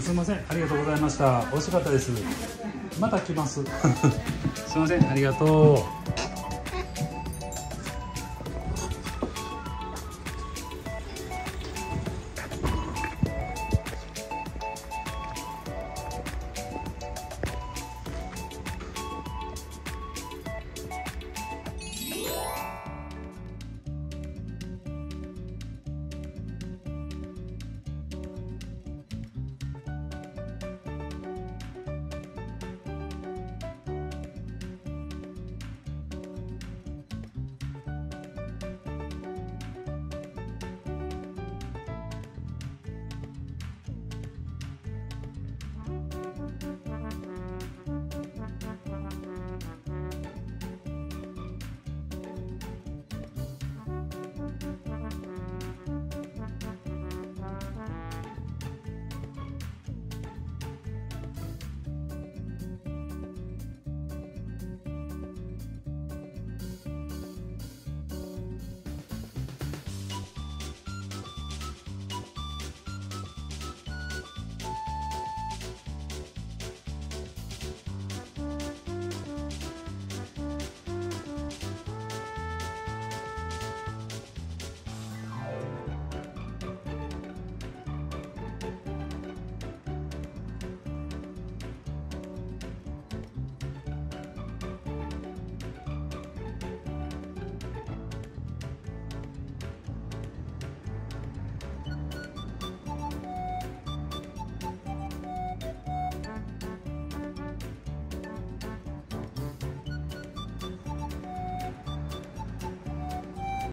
すみません、ありがとうございました。美味しかったです。また来ます。すみません、ありがとう。